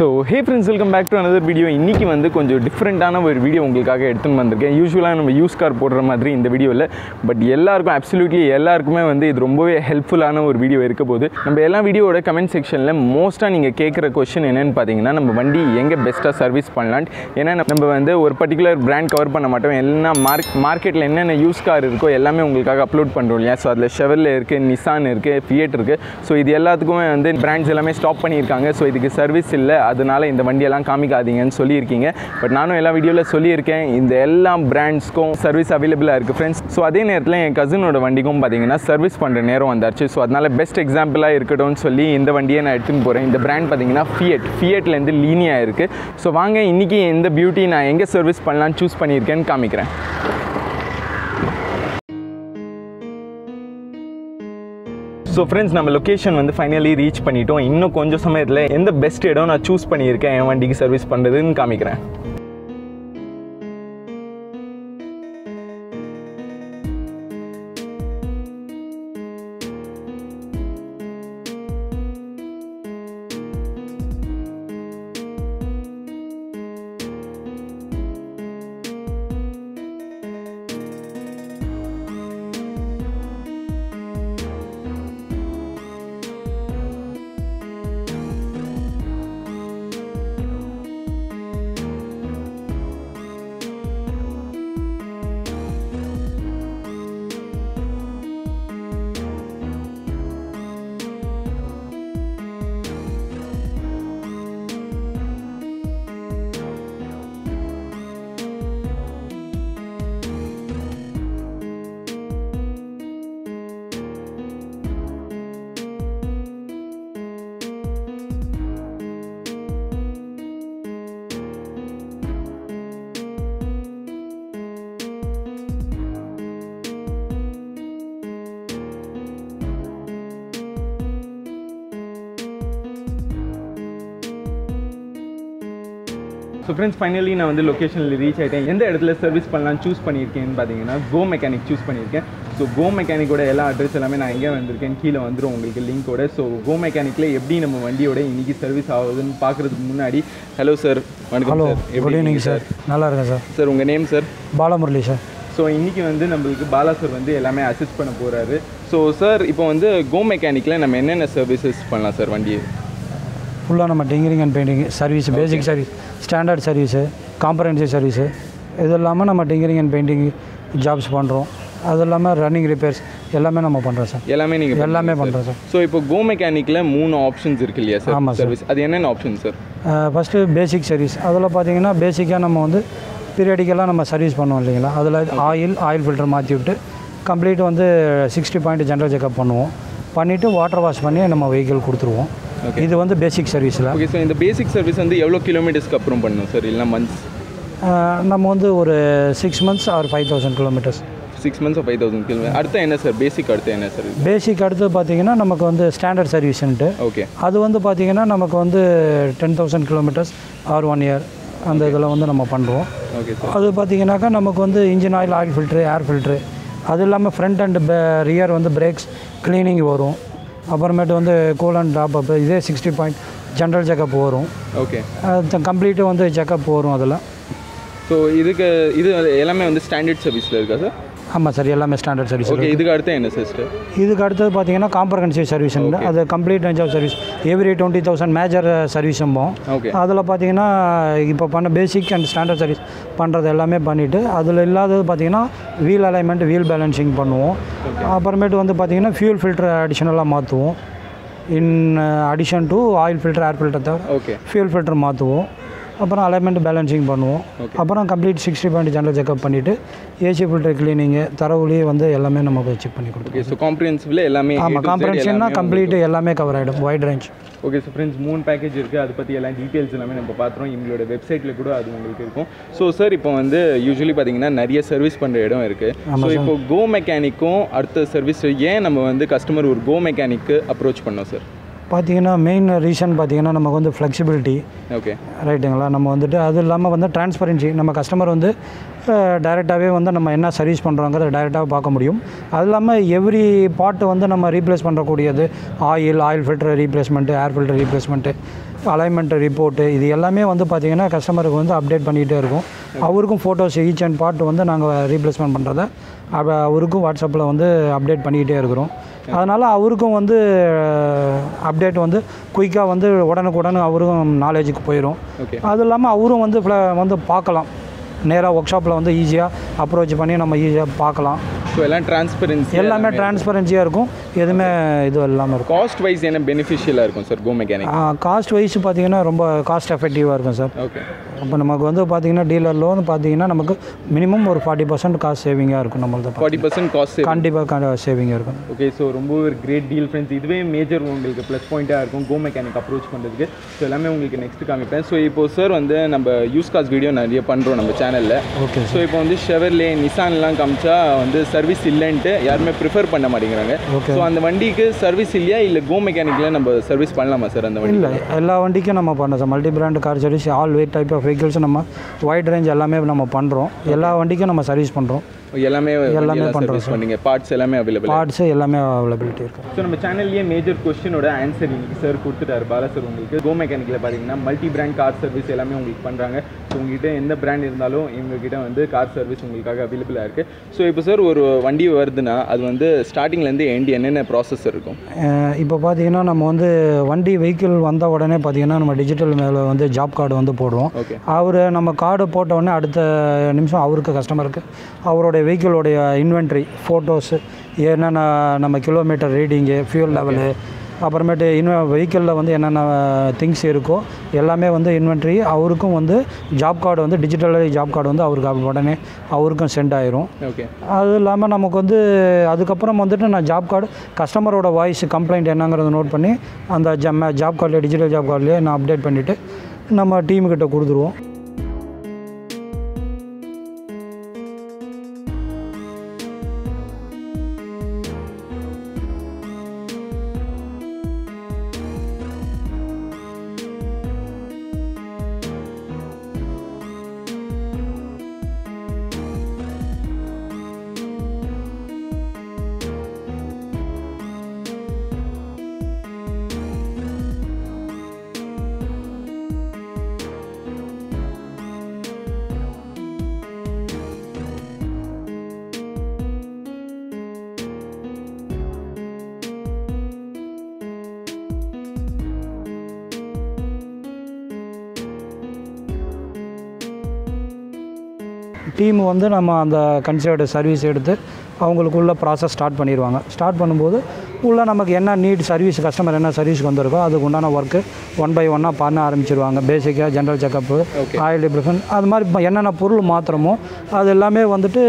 So hey friends, welcome back to another video. இன்னைக்கு வந்து கொஞ்சம் டிஃபரெண்டான ஒரு வீடியோ உங்களுக்காக எடுத்துன்னு வந்திருக்கேன். யூஸ்வலாக நம்ம யூஸ் கார் போடுற மாதிரி இந்த வீடியோ இல்லை, பட் எல்லாருக்கும் அப்சல்யூட்லி எல்லாருக்குமே வந்து இது ரொம்பவே ஹெல்ப்ஃபுல்லான ஒரு வீடியோ இருக்க போகுது. நம்ம எல்லா வீடியோட கமெண்ட் செக்ஷனில் மோஸ்ட்டாக நீங்கள் கேட்குற கொஸ்டின் என்னென்னு பார்த்தீங்கன்னா, நம்ம வண்டி எங்கே பெஸ்ட்டாக சர்வீஸ் பண்ணலான்ட்டு. ஏன்னா நம்ம வந்து ஒரு பர்டிகுலர் பிராண்ட் கவர் பண்ண மாட்டோம், எல்லா மார்க்கெட்டில் என்னென்ன யூஸ் கார் இருக்கோ எல்லாமே உங்களுக்காக அப்லோட் பண்ணுறோம் இல்லையா. ஸோ அதில் Chevrolet இருக்குது, Nissan இருக்குது, Fiat இருக்குது. ஸோ இது எல்லாத்துக்குமே வந்து பிராண்ட்ஸ் எல்லாமே ஸ்டாப் பண்ணியிருக்காங்க. ஸோ இதுக்கு சர்வீஸ் இல்லை, அதனால் இந்த வண்டியெல்லாம் காமிக்காதீங்கன்னு சொல்லியிருக்கீங்க. பட் நானும் எல்லா வீடியோவில் சொல்லியிருக்கேன், இந்த எல்லா பிராண்ட்ஸ்க்கும் சர்வீஸ் அவைலபிளாக இருக்குது ஃப்ரெண்ட்ஸ். ஸோ அதே நேரத்தில் என் கசினோட வண்டிக்கும் பார்த்தீங்கன்னா சர்வீஸ் பண்ணுற நேரம் வந்தாச்சு. ஸோ அதனால் பெஸ்ட் எக்ஸாம்பிளாக இருக்கட்டும்னு சொல்லி இந்த வண்டியை நான் எடுத்துன்னு போகிறேன். இந்த பிராண்ட் பார்த்தீங்கன்னா ஃபியட்லேருந்து லீனியாக இருக்குது. ஸோ வாங்க இன்றைக்கி இந்த பியூட்டி நான் எங்கே சர்வீஸ் பண்ணலான்னு சூஸ் பண்ணியிருக்கேன்னு காமிக்கிறேன். ஸோ ஃப்ரெண்ட்ஸ், நம்ம லொக்கேஷன் வந்து ஃபைனலி ரீச் பண்ணிட்டோம். இன்னும் கொஞ்சம் சமயத்தில் எந்த பெஸ்ட் இடம் நான் சூஸ் பண்ணியிருக்கேன் என் வண்டிக்கு சர்வீஸ் பண்ணுறதுன்னு காமிக்கிறேன். ஸோ ஃப்ரெண்ட்ஸ், ஃபைனலி நான் வந்து லொக்கேஷனில் ரீச் ஆகிட்டேன். எந்த இடத்துல சர்வீஸ் பண்ணலான்னு சூஸ் பண்ணியிருக்கேன்னு பார்த்தீங்கன்னா GoMechanic சூஸ் பண்ணியிருக்கேன். ஸோ GoMechanicோட எல்லா அட்ரஸ் எல்லாமே நான் எங்கே வந்திருக்கேன் கீழே வந்துடும் உங்களுக்கு லிங்கோட. ஸோ GoMechanicல எப்படி நம்ம வண்டியோட இன்றைக்கி சர்வீஸ் ஆகுதுன்னு பார்க்குறதுக்கு முன்னாடி, ஹலோ சார், வணக்கம் சார். எப்படி நீங்கள் சார்? நல்லா இருக்கேன் சார். சார் உங்கள் name sir? Balamurali sir. So இன்றைக்கி வந்து நம்மளுக்கு பாலா சார் வந்து எல்லாமே அசிஸ்ட் பண்ண போகிறாரு. ஸோ சார், இப்போ வந்து GoMechanicல நம்ம என்னென்ன சர்வீசஸ் பண்ணலாம் சார்? வண்டியை ஃபுல்லாக நம்ம tinkering and painting service, basic service, standard service, comprehensive service, இது இல்லாமல் நம்ம டிங்கரிங் அண்ட் பெயிண்டிங் ஜாப்ஸ் பண்ணுறோம். அது இல்லாமல் ரன்னிங் ரிப்பேர்ஸ் எல்லாமே நம்ம பண்ணுறோம் சார். எல்லாமே நீங்கள் எல்லாமே பண்ணுறோம் சார். ஸோ இப்போ GoMechanicல 3 ஆப்ஷன்ஸ் இருக்கு இல்லையா சார்? ஆமாம் சார். அது என்னென்ன option sir? First basic service. அதில் பார்த்தீங்கன்னா பேசிக்காக நம்ம வந்து பீரியடிக்கெல்லாம் நம்ம சர்வீஸ் பண்ணுவோம் இல்லைங்களா. அதில் ஆயில் ஃபில்டர் மாற்றி விட்டு கம்ப்ளீட் வந்து 60 பாயிண்ட் ஜென்ரல் செக்அப் பண்ணுவோம். பண்ணிவிட்டு வாட்டர் வாஷ் பண்ணி நம்ம வெஹிக்கிள் கொடுத்துருவோம். இது வந்து பேசிக் சர்வீஸில். ஓகே சார், இந்த பேசிக் சர்வீஸ் வந்து எவ்வளோ கிலோமீட்டர்ஸ்க்கு அப்புறம் பண்ணணும் சார்? இல்லை மந்த்ஸ் நம்ம வந்து ஒரு 6 months or 5000 kilometres. 6 months or 5000 kilometre. அடுத்து என்ன சார் பேசிக்? அடுத்து என்ன சார்? பேசிக் அடுத்து பார்த்தீங்கன்னா நமக்கு வந்து ஸ்டாண்டர்ட் சர்வீஸ்ன்ட்டு. ஓகே, அது வந்து பார்த்தீங்கன்னா நமக்கு வந்து 10000 கிலோமீட்டர்ஸ் ஆர் 1 year அந்த இதில் வந்து நம்ம பண்ணுறோம். Okay sir. அது பார்த்தீங்கன்னாக்கா நமக்கு வந்து engine oil filter, air filter, அது இல்லாமல் ஃப்ரண்ட் அண்ட் ரியர் வந்து பிரேக்ஸ் க்ளீனிங் வரும். அப்புறமேட்டு வந்து கூல் அண்ட் டாப் அப், இதே 60 பாயிண்ட் ஜென்ரல் செக்அப் வரும். ஓகே, கம்ப்ளீட்டு வந்து செக்அப் வரும் அதில். ஸோ இதுக்கு இது எல்லாமே வந்து ஸ்டாண்டர்ட் சர்வீஸில் இருக்கா சார்? ஆமாம் சார், எல்லாமே ஸ்டாண்டர்ட் சர்வீஸ். ஓகே, இதுக்கு அடுத்து என்ன சார்? இதுக்கு அடுத்தது பார்த்தீங்கன்னா காம்ப்ரஹென்சிவ் சர்வீஸ். அது complete range of service, every 20,000 major சர்வீஸும் போகும். ஓகே, அதில் பார்த்தீங்கன்னா இப்போ பண்ண பேசிக் அண்ட் ஸ்டாண்டர்ட் சர்வீஸ் பண்ணுறது எல்லாமே பண்ணிவிட்டு, அதில் இல்லாதது பார்த்தீங்கன்னா வீல் அலைன்மெண்ட், வீல் பேலன்சிங் பண்ணுவோம். அப்புறமேட்டு வந்து பார்த்தீங்கன்னா ஃபியூல் ஃபில்டர் அடிஷ்னலாக மாற்றுவோம். In addition to oil filter, air filter தவிர ஓகே ஃபியூல் ஃபில்டர் மாற்றுவோம். அப்புறம் அலைன்மெண்ட் பேலன்சிங் பண்ணுவோம். அப்புறம் கம்ப்ளீட் 60 பாயிண்ட் ஜென்ரல் செக்அப் பண்ணிவிட்டு ஏசி ஃபில்டர் க்ளீனிங்கு தரவுலேயே வந்து எல்லாமே நமக்கு செக் பண்ணி கொடுக்கும். ஸோ காம்ப்ரிஹென்சிவ்ல எல்லாமே. ஆமாம், காம்ப்ரிஹென்சிவ்னா கம்ப்ளீட்டு எல்லாமே கவர் ஆகிடும், wide range. Okay sir, friends 3 package இருக்குது. அதை பற்றி எல்லா டீட்டெயில்ஸ் எல்லாமே நம்ம பார்த்துறோம். எங்களோட வெப்சைட்டில் கூட அது உங்களுக்கு இருக்கும். ஸோ சார், இப்போ வந்து யூஸ்வலி பார்த்தீங்கன்னா நிறைய சர்வீஸ் பண்ணுற இடம் இருக்குது. ஸோ இப்போ GoMechanicக்கும் அடுத்த சர்வீஸ் ஏன் நம்ம வந்து கஸ்டமர் ஒரு GoMechanic அப்ரோச் பண்ணோம் சார்? பார்த்தீங்கன்னா மெயின் ரீசன் பார்த்தீங்கன்னா நமக்கு வந்து ஃப்ளெக்சிபிலிட்டி. ஓகே, ரைட்டுங்களா. நம்ம வந்துட்டு அது இல்லாமல் வந்து டிரான்ஸ்பரன்சி. நம்ம கஸ்டமர் வந்து டைரெக்டாகவே வந்து நம்ம என்ன சர்வீஸ் பண்ணுறோங்கிறத டைரெக்டாக பார்க்க முடியும். அது இல்லாமல் எவ்ரி பார்ட்டு வந்து நம்ம ரீப்ளேஸ் பண்ணுறக்கூடியது, oil filter replacement, air filter replacement, alignment report இது எல்லாமே வந்து பார்த்திங்கன்னா கஸ்டமருக்கு வந்து அப்டேட் பண்ணிகிட்டே இருக்கும். அவருக்கும் ஃபோட்டோஸ் ஈச் அண்ட் பார்ட் வந்து நாங்கள் ரீப்ளேஸ்மெண்ட் பண்ணுறத அவருக்கும் வாட்ஸ்அப்பில் வந்து அப்டேட் பண்ணிக்கிட்டே இருக்கிறோம். அதனால் அவருக்கும் வந்து அப்டேட் வந்து குயிக்காக வந்து உடனுக்குடனே அவரும் நாலேஜுக்கு போயிடும். அது இல்லாமல் அவரும் வந்து வந்து பார்க்கலாம், நேராக ஒர்க் ஷாப்பில் வந்து ஈஸியாக அப்ரோச் பண்ணி நம்ம ஈஸியாக பார்க்கலாம். ஸோ எல்லாம் ட்ரான்ஸ்பரன்சி, எல்லாமே ட்ரான்ஸ்பரன்சியாக இருக்கும், எதுவுமே இது இல்லாமல் இருக்கும். காஸ்ட் வைஸ் என்ன பெனிஃபிஷியலாக இருக்கும் சார் GoMechanic? காஸ்ட் வைஸ் பார்த்திங்கன்னா ரொம்ப காஸ்ட் எஃபெக்டிவாக இருக்கும் சார். ஓகே, இப்போ நமக்கு வந்து பார்த்திங்கன்னா டீலரில் வந்து பார்த்திங்கன்னா நமக்கு மினிமம் ஒரு 40% காஸ்ட் சேவிங்காக இருக்கும். நம்மளது 40% காஸ்ட் கண்டிப்பாக சேவிங்காக இருக்கும். ஓகே, ஸோ ரொம்ப ஒரு கிரேட் டீல் ஃப்ரெண்ட்ஸ். இதுவே மேஜர் உங்களுக்கு ப்ளஸ் பாயிண்ட்டாக இருக்கும் GoMechanic அப்ரோச் பண்ணுறதுக்கு. ஸோ எல்லாமே உங்களுக்கு நெக்ஸ்ட் காமிப்பேன். ஸோ இப்போது சார் வந்து நம்ம யூஸ் காஸ்ட் வீடியோ நிறைய பண்ணுறோம் நம்ம சேனலில். ஓகே, ஸோ இப்போ வந்து Chevrolet நிசான்லாம் காமிச்சா வந்து சர்வீஸ் இல்லைன்ட்டு யாருமே ப்ரிஃபர் பண்ண மாட்டேங்கிறாங்க. ஸோ அந்த வண்டிக்கு சர்வீஸ் இல்லையா, இல்லை GoMechanic நம்ம சர்வீஸ் பண்ணலாமா சார் அந்த வண்டி? இல்லை, எல்லா வண்டிக்கும் நம்ம பண்ணுறோம் sir. Multi brand car service, all weight type of vehicles நம்ம வைட் ரேஞ்ச் எல்லாமே நம்ம பண்ணுறோம். எல்லா வண்டிக்கும் நம்ம சர்வீஸ் பண்ணுறோம். எல்லாமே பண்ணுறீங்க, பார்ட்ஸ் எல்லாமே அவைலபிள், பார்ட்ஸ் எல்லாமே அவைலபிலிட்டி இருக்குது. ஸோ நம்ம சேனல்லேயே மேஜர் கொஸ்டினோட ஆன்சர் இன்னைக்கு சார் கொடுத்துட்டாரு பாலா சார். உங்களுக்கு GoMechanic பார்த்தீங்கன்னா மல்டி பிராண்ட் கார் சர்வீஸ் எல்லாமே உங்களுக்கு பண்ணுறாங்க. ஸோ உங்ககிட்ட எந்த பிராண்ட் இருந்தாலும் எங்ககிட்ட வந்து கார் சர்வீஸ் உங்களுக்காக அவைலபிளாக இருக்குது. ஸோ இப்போ சார் ஒரு வண்டி வருதுன்னா அது வந்து ஸ்டார்டிங்லேருந்து எண்ட் என்னென்ன ப்ராசஸ் இருக்கும்? இப்போ பார்த்தீங்கன்னா நம்ம வந்து வண்டி வெஹிக்கிள் வந்த உடனே பார்த்தீங்கன்னா நம்ம டிஜிட்டல் மேலே வந்து ஜாப் கார்டு வந்து போடுவோம். அவர் நம்ம கார்டு போட்ட உடனே அடுத்த நிமிஷம் அவருக்கு கஸ்டமருக்கு அவரோட வெஹிக்கிளோடைய இன்வென்ட்ரி ஃபோட்டோஸு, என்னென்ன நம்ம கிலோமீட்டர் ரீடிங்கு, ஃபியூல் லெவலு, அப்புறமேட்டு வெஹிக்கிளில் வந்து என்னென்ன திங்ஸ் இருக்கோ எல்லாமே வந்து இன்வென்ட்ரி அவருக்கும் வந்து ஜாப் கார்டு வந்து டிஜிட்டலி ஜாப் கார்டு வந்து அவருக்கு உடனே அவருக்கும் சென்ட் ஆயிரும். ஓகே, அது இல்லாமல் நமக்கு வந்து அதுக்கப்புறம் வந்துட்டு நான் ஜாப் கார்டு கஸ்டமரோட வாய்ஸ் கம்ப்ளைண்ட் என்னங்கிறத நோட் பண்ணி அந்த ஜாப் கார்டில் டிஜிட்டல் ஜாப் கார்டில் நான் அப்டேட் பண்ணிவிட்டு நம்ம டீமுக்கிட்ட கொடுத்துருவோம். டீம் வந்து நம்ம அந்த கன்சிடர்டு சர்வீஸ் எடுத்து அவங்களுக்குள்ள ப்ராசஸ் ஸ்டார்ட் பண்ணிடுவாங்க. ஸ்டார்ட் பண்ணும்போது உள்ளே நமக்கு என்ன நீட் சர்வீஸ் கஸ்டமர் என்ன சர்வீஸ்க்கு வந்திருக்கோ அதுக்கு உண்டான ஒர்க்கு ஒன் பை ஒன்னாக பண்ண ஆரம்பிச்சிருவாங்க. பேசிக்காக ஜென்ரல் செக்கப்பு, ஆயில் டிப்ரெஷன், அது மாதிரி என்னென்ன பொருள் மாத்திரமோ அது எல்லாமே வந்துட்டு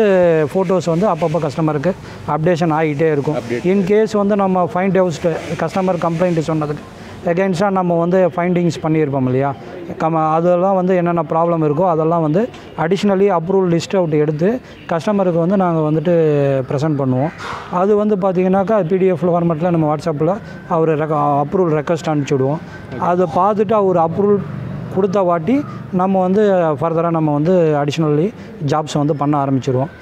ஃபோட்டோஸ் வந்து அப்பப்போ கஸ்டமருக்கு அப்டேஷன் ஆகிட்டே இருக்கும். இன்கேஸ் வந்து நம்ம ஃபைண்ட் ஹவுஸ்ட்டு கஸ்டமர் கம்ப்ளைண்ட் சொன்னதுக்கு எகெயின்ஸ்டாக நம்ம வந்து ஃபைண்டிங்ஸ் பண்ணியிருப்போம் இல்லையா, அதெல்லாம் வந்து என்னென்ன ப்ராப்ளம் இருக்கோ அதெல்லாம் வந்து அடிஷ்னலி அப்ரூவல் லிஸ்ட் அவுட் எடுத்து கஸ்டமருக்கு வந்து நாங்கள் வந்துட்டு ப்ரெசென்ட் பண்ணுவோம். அது வந்து பார்த்திங்கனாக்கா PDF ஃபார்மேட்டில் நம்ம வாட்ஸ்அப்பில் அவர் அப்ரூவல் ரெக்வஸ்ட் அனுப்பிச்சுடுவோம். அதை பார்த்துட்டு அவர் அப்ரூவல் கொடுத்த வாட்டி நம்ம வந்து ஃபர்தராக நம்ம வந்து அடிஷ்னலி ஜாப்ஸ் வந்து பண்ண ஆரம்பிச்சிடுவோம்.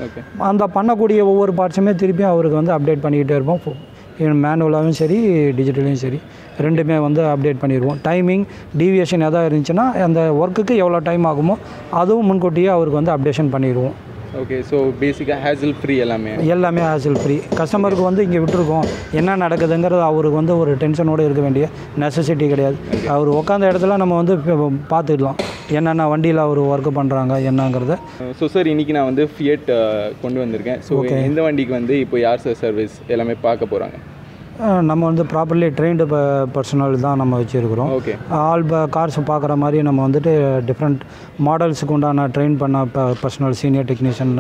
அந்த பண்ணக்கூடிய ஒவ்வொரு பார்ட்ஸுமே திருப்பியும் அவருக்கு வந்து அப்டேட் பண்ணிக்கிட்டே இருப்போம். மேனுவலாகவும் சரி டிஜிட்டலையும் சரி ரெண்டுமே வந்து அப்டேட் பண்ணிடுவோம். டைமிங் டீவியேஷன் எதாவது இருந்துச்சுன்னா அந்த ஒர்க்குக்கு எவ்வளோ டைம் ஆகுமோ அதுவும் முன்கூட்டியே அவருக்கு வந்து அப்டேஷன் பண்ணிடுவோம். ஓகே, ஸோ பேசிக்காக ஹேசில் ஃப்ரீ, எல்லாமே ஹேசில் ஃப்ரீ. கஸ்டமருக்கு வந்து இங்கே விட்டுருக்கோம் என்ன நடக்குதுங்கிறது அவருக்கு வந்து ஒரு டென்ஷனோடு இருக்க வேண்டிய நெசசிட்டி கிடையாது. அவர் உட்காந்த இடத்துல நம்ம வந்து பார்த்துக்கலாம் என்னென்ன வண்டியில் அவர் ஒர்க் பண்ணுறாங்க என்னங்கிறத. ஸோ சார் இன்றைக்கி நான் வந்து Fiat கொண்டு வந்திருக்கேன். ஸோ இந்த வண்டிக்கு வந்து இப்போ யார் சார் சர்வீஸ் எல்லாமே பார்க்க போகிறாங்க? நம்ம வந்து ப்ராப்பர்லி ட்ரெயின்டு பர்சனல் தான் நம்ம வச்சுருக்கிறோம். ஓகே, ஆல் கார்ஸ் பார்க்குற மாதிரி நம்ம வந்துட்டு டிஃப்ரெண்ட் மாடல்ஸுக்கு உண்டான ட்ரெயின் பண்ண பர்சனல் சீனியர் டெக்னீஷியன்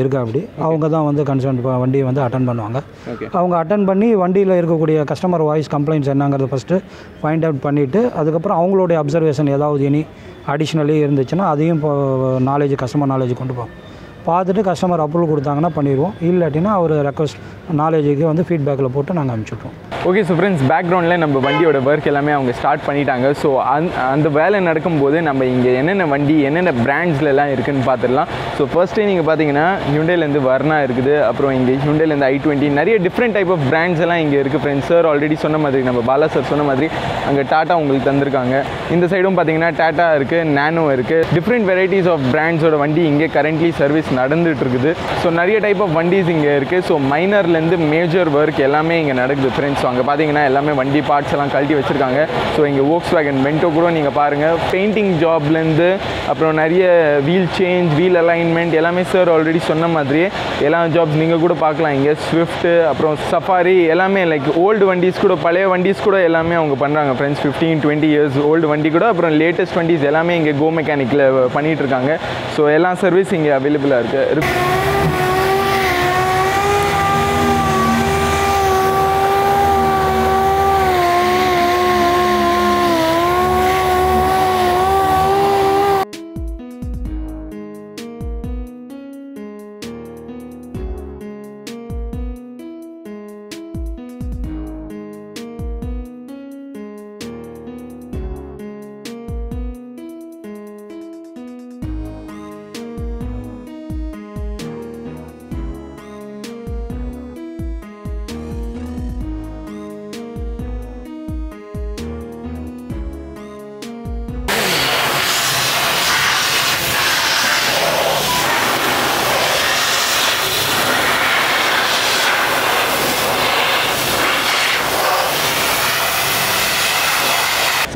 இருக்குது. அப்படி அவங்க தான் வந்து கன்சர்ன் வண்டியை வந்து அட்டன் பண்ணுவாங்க. அவங்க அட்டன் பண்ணி வண்டியில் இருக்கக்கூடிய கஸ்டமர் வாய்ஸ் கம்ப்ளைண்ட்ஸ் என்னங்கிறத ஃபஸ்ட்டு ஃபைண்ட் அவுட் பண்ணிவிட்டு அதுக்கப்புறம் அவங்களுடைய அப்சர்வேஷன் ஏதாவது இனி அடிஷ்னலி இருந்துச்சுன்னா அதையும் நாலேஜ் கஸ்டமர் நாலேஜ் கொண்டு போவோம். பார்த்துட்டு கஸ்டமர் அப்ரூவல் கொடுத்தாங்கன்னா பண்ணிடுவோம், இல்லாட்டினா அவர் ரெக்வஸ்ட் நாலேஜுக்கு வந்து ஃபீட்பேக்கில் போட்டு நாங்கள் அனுப்பிச்சுட்றோம். ஓகே, ஸோ ஃப்ரெண்ட்ஸ் பேக்ரவுண்டில் நம்ம வண்டியோட ஒர்க் எல்லாமே அவங்க ஸ்டார்ட் பண்ணிட்டாங்க. ஸோ அந்த வேலை நடக்கும்போது நம்ம இங்கே என்னென்ன வண்டி என்னென்ன பிராண்ட்ஸ்லாம் இருக்குதுன்னு பார்த்துடலாம். ஸோ ஃபர்ஸ்ட்டே நீங்கள் பார்த்தீங்கன்னா Hyundaiலேருந்து Verna இருக்குது, அப்புறம் இங்கே Hyundaiலேருந்து I20, நிறைய டிஃப்ரெண்ட் டைப் ஆஃப் பிராண்ட்ஸ் எல்லாம் இங்கே இருக்குது ஃப்ரெண்ட்ஸ். சார் ஆல்ரெடி சொன்ன மாதிரி நம்ம பாலா சார் சொன்ன மாதிரி அங்கே டாட்டா உங்களுக்கு தந்திருக்காங்க. இந்த சைடும் பாத்தீங்கன்னா Tata இருக்கு, Nano இருக்கு. Different varieties of brands ஓட வண்டி இங்க currently service நடந்துட்டு இருக்குது. So நிறைய type of வண்டிஸ் இங்க இருக்கு. So minorல இருந்து major work எல்லாமே இங்க நடக்குது friends. So அங்க பாத்தீங்கன்னா எல்லாமே வண்டி parts எல்லாம் கழட்டி வச்சிருக்காங்க. So இங்க Volkswagen Vento கூட நீங்க பாருங்க. Painting jobல இருந்து அப்புறம் நிறைய wheel change, wheel alignment எல்லாமே sir already சொன்ன மாதிரியே எல்லா jobs நீங்க கூட பார்க்கலாம் இங்க. Swift அப்புறம் Safari எல்லாமே like old வண்டிஸ் கூட பழைய வண்டிஸ் கூட எல்லாமே அவங்க பண்றாங்க friends. 15-20 years old வண்டி கூட அப்புறம் லேட்டஸ்ட் வண்டிஸ் எல்லாமே இங்க கோ மெக்கானிக்ல பண்ணிட்டு இருக்காங்க. சோ எல்லா சர்வீஸ் இங்க அவைலபிளா இருக்கு.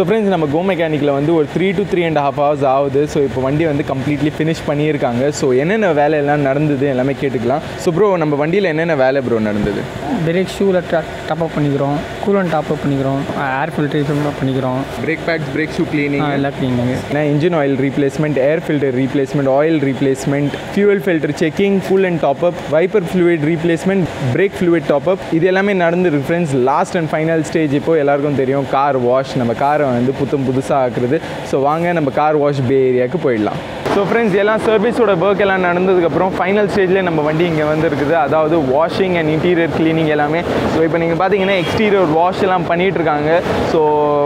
So friends, நம்ம கோ மெக்கானிக்கில் வந்து ஒரு 3 to 3.5 hours ஆகுது. ஸோ இப்போ வண்டி வந்து கம்ப்ளீட்லி ஃபினிஷ் பண்ணியிருக்காங்க. ஸோ என்னென்ன வேலை எல்லாம் நடந்தது எல்லாமே கேட்டுக்கலாம். ஸோ ப்ரோ நம்ம வண்டியில் என்னென்ன வேலை ப்ரோ நடந்தது? பிரேக் ஷூவில் டாப் அப் பண்ணிக்கிறோம், கூலன் டாப் அப் பண்ணிக்கிறோம், ஏர் ஃபில்ட்ரேஷன் பண்ணிக்கிறோம், brake pads, brake shoe cleaning எல்லாம் கிளீனிங், ஏன்னா engine oil replacement, air filter replacement, oil replacement, fuel filter checking, coolant top up, wiper fluid replacement, brake fluid top up, இது எல்லாமே நடந்துருக்கு friends. Last and final stage இப்போ எல்லாருக்கும் தெரியும் car wash, நம்ம காரை வந்து புதுசாக ஆக்குறது. ஸோ வாங்க நம்ம கார் வாஷ் பே ஏரியாவுக்கு போயிடலாம். ஸோ ஃப்ரெண்ட்ஸ் எல்லாம் சர்வீஸோட ஒர்க் எல்லாம் நடந்ததுக்கப்புறம் ஃபைனல் ஸ்டேஜில் நம்ம வண்டி இங்கே வந்துருக்குது, அதாவது வாஷிங் அண்ட் இன்டீரியர் கிளீனிங் எல்லாமே. ஸோ இப்போ நீங்கள் பார்த்தீங்கன்னா எக்ஸ்டீரியர் வாஷ் எல்லாம் பண்ணிகிட்ருக்காங்க. ஸோ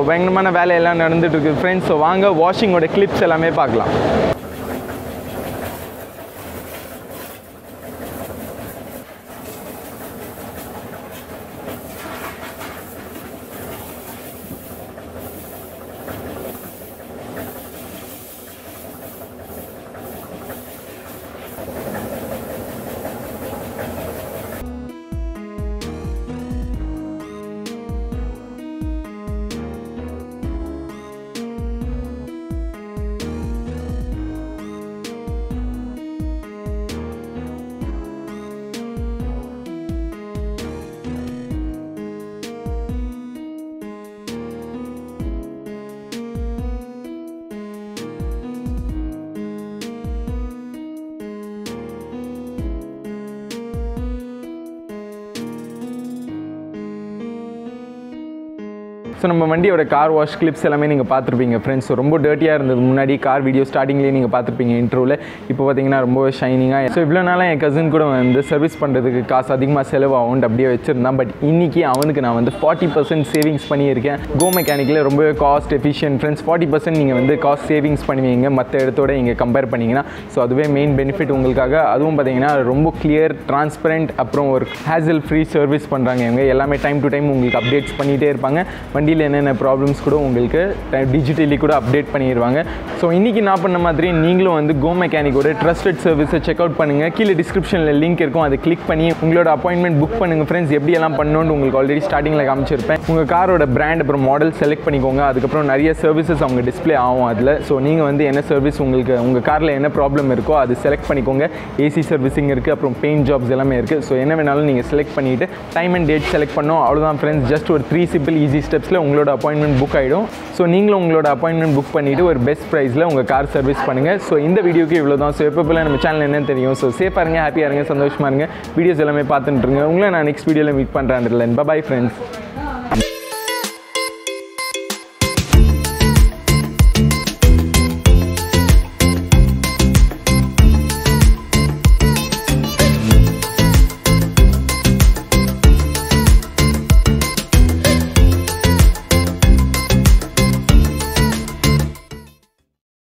பயங்கரமான வேலையெல்லாம் நடந்துகிட்ருக்குது ஃப்ரெண்ட்ஸ். ஸோ வாங்க வாஷிங்கோட கிளிப்ஸ் எல்லாமே பார்க்கலாம். ஸோ நம்ம வண்டியோட கார் வாஷ் கிளிப்ஸ் எல்லாமே நீங்கள் பார்த்துருப்பீங்க ஃப்ரெண்ட்ஸ். ஸோ ரொம்ப டர்ட்டியாக இருந்தது முன்னாடி கார் வீடியோ ஸ்டார்டிங்லேயே நீங்கள் பார்த்துருப்பீங்க இன்ட்ரோவில். இப்போ பார்த்தீங்கன்னா ரொம்ப ஷைனிங்காக. ஸோ இவ்வளோ நாளாக என் கசின் கூட வந்து சர்வீஸ் பண்ணுறதுக்கு காசு அதிகமாக செலவாகும் அப்படியே வச்சுருந்தான். பட் இன்றைக்கி அவனுக்கு நான் வந்து 40% சேவிங்ஸ் பண்ணியிருக்கேன். கோ மெக்கானிக்கில் ரொம்பவே காஸ்ட் எஃபிஷியன்ட் ஃப்ரெண்ட்ஸ். 40% நீங்கள் வந்து காஸ்ட் சேவிங்ஸ் பண்ணுவீங்க மற்ற இடத்தோட இங்கே கம்பேர் பண்ணிங்கன்னா. ஸோ அதுவே மெயின் பெனிஃபிட் உங்களுக்காக. அதுவும் பார்த்தீங்கன்னா ரொம்ப கிளியர், டிரான்ஸ்பரண்ட், அப்புறம் ஒரு ஹேசல் ஃப்ரீ சர்வீஸ் பண்ணுறாங்க இவங்க. எல்லாமே டைம் டு டைம் உங்களுக்கு அப்டேட்ஸ் பண்ணிகிட்டே இருப்பாங்க. வண்டி என்னென்ன ப்ராப்ளம்ஸ் கூட உங்களுக்கு டிஜிட்டலி கூட அப்டேட் பண்ணிடுவாங்க. ஸோ இன்றைக்கி நான் பண்ண மாதிரி நீங்களும் வந்து கோ மெக்கானிக்கோட ட்ரஸ்டட் சர்வீஸை செக் அவுட் பண்ணுங்கள். கீழே டிஸ்கிரிப்ஷனில் லிங்க் இருக்கும், அதை கிளிக் பண்ணி உங்களோட அப்பாயின்மெண்ட் புக் பண்ணுங்கள் ஃப்ரெண்ட்ஸ். எப்படியெல்லாம் பண்ணணும்னு உங்களுக்கு ஆல்ரெடி ஸ்டார்டிங்கில் காமிச்சிருப்பேன். உங்கள் காரோட பிராண்ட் அப்புறம் மாடல் செலக்ட் பண்ணிக்கோங்க. அதுக்கப்புறம் நிறைய சர்வீசஸ் அவங்க டிஸ்பிளே ஆகும் அதில். ஸோ நீங்கள் வந்து என்ன சர்வீஸ் உங்களுக்கு உங்கள் காரில் என்ன ப்ராப்ளம் இருக்கோ அது செலக்ட் பண்ணிக்கோங்க. ஏசி சர்வீஸிங் இருக்குது, அப்புறம் பெயிண்ட் ஜாப்ஸ் எல்லாமே இருக்குது. ஸோ என்ன வேணாலும் நீங்கள் செலக்ட் பண்ணிவிட்டு டைம் அண்ட் டேட் செலக்ட் பண்ணோம் அவ்வளோதான் ஃப்ரெண்ட்ஸ். ஜஸ்ட் ஒரு 3 simple ஈஸி ஸ்டெப்ஸில் உங்களோட அப்பாயின்மெண்ட் புக் ஆகிடும். ஸோ நீங்களும் உங்களோட அப்பாயின்மெண்ட் புக் பண்ணிவிட்டு ஒரு பெஸ்ட் ப்ரைஸில் உங்கள் கார் சர்வீஸ் பண்ணுங்கள். ஸோ இந்த வீடியோக்கு இவ்வளோ தான். ஸோ எப்போ நம்ம சேனல் என்னன்னு தெரியும். ஸோ சேஃபாக இருங்க, ஹாப்பியாக இருங்க, சந்தோஷமாக இருங்க. வீடியோஸ் எல்லாமே பார்த்துட்டுருங்க. உங்களை நான் நெக்ஸ்ட் வீடியோவில் மீட் பண்ணுறேன். Bye friends.